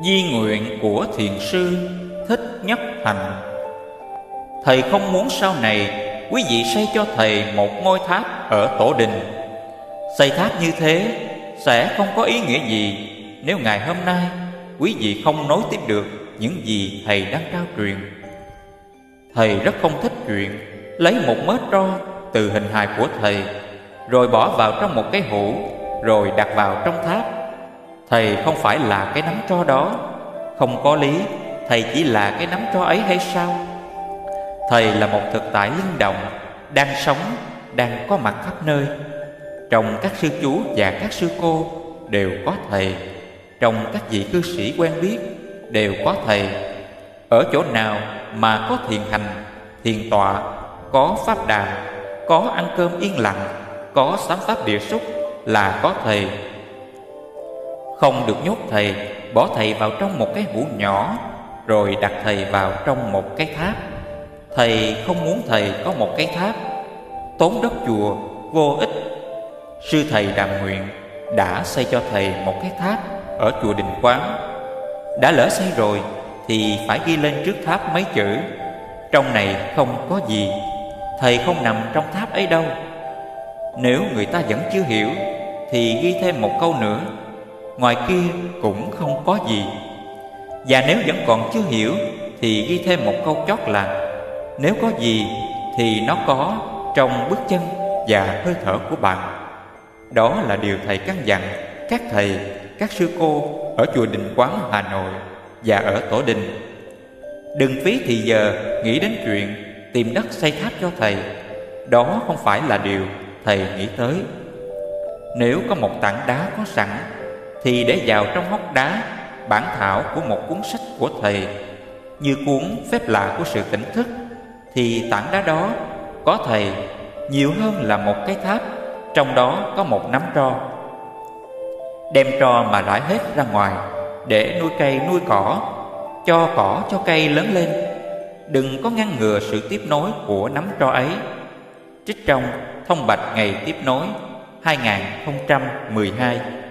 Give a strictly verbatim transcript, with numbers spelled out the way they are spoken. Di nguyện của thiền sư Thích Nhất Hạnh. Thầy không muốn sau này quý vị xây cho thầy một ngôi tháp ở Tổ Đình. Xây tháp như thế sẽ không có ý nghĩa gì nếu ngày hôm nay quý vị không nối tiếp được những gì thầy đang trao truyền. Thầy rất không thích chuyện lấy một mớ tro từ hình hài của thầy rồi bỏ vào trong một cái hũ rồi đặt vào trong tháp. Thầy không phải là cái nắm tro đó. Không có lý thầy chỉ là cái nắm tro ấy hay sao? Thầy là một thực tại linh động, đang sống, đang có mặt khắp nơi. Trong các sư chú và các sư cô đều có thầy. Trong các vị cư sĩ quen biết đều có thầy. Ở chỗ nào mà có thiền hành, thiền tọa, có pháp đàm, có ăn cơm yên lặng, có sám pháp địa xúc là có thầy. Không được nhốt thầy, bỏ thầy vào trong một cái hũ nhỏ rồi đặt thầy vào trong một cái tháp. Thầy không muốn thầy có một cái tháp, tốn đất chùa vô ích. Sư thầy đàm nguyện đã xây cho thầy một cái tháp ở chùa Đình Quán. Đã lỡ xây rồi thì phải ghi lên trước tháp mấy chữ: trong này không có gì. Thầy không nằm trong tháp ấy đâu. Nếu người ta vẫn chưa hiểu thì ghi thêm một câu nữa: ngoài kia cũng không có gì. Và nếu vẫn còn chưa hiểu thì ghi thêm một câu chót là: nếu có gì thì nó có trong bước chân và hơi thở của bạn. Đó là điều thầy căn dặn các thầy, các sư cô ở chùa Đình Quán Hà Nội và ở Tổ Đình. Đừng phí thì giờ nghĩ đến chuyện tìm đất xây tháp cho thầy. Đó không phải là điều thầy nghĩ tới. Nếu có một tảng đá có sẵn thì để vào trong hốc đá bản thảo của một cuốn sách của thầy, như cuốn Phép Lạ Của Sự Tỉnh Thức, thì tảng đá đó có thầy nhiều hơn là một cái tháp trong đó có một nắm tro. Đem tro mà rải hết ra ngoài để nuôi cây nuôi cỏ, cho cỏ cho cây lớn lên. Đừng có ngăn ngừa sự tiếp nối của nắm tro ấy. Trích trong Thông Bạch Ngày Tiếp Nối hai nghìn không trăm mười hai.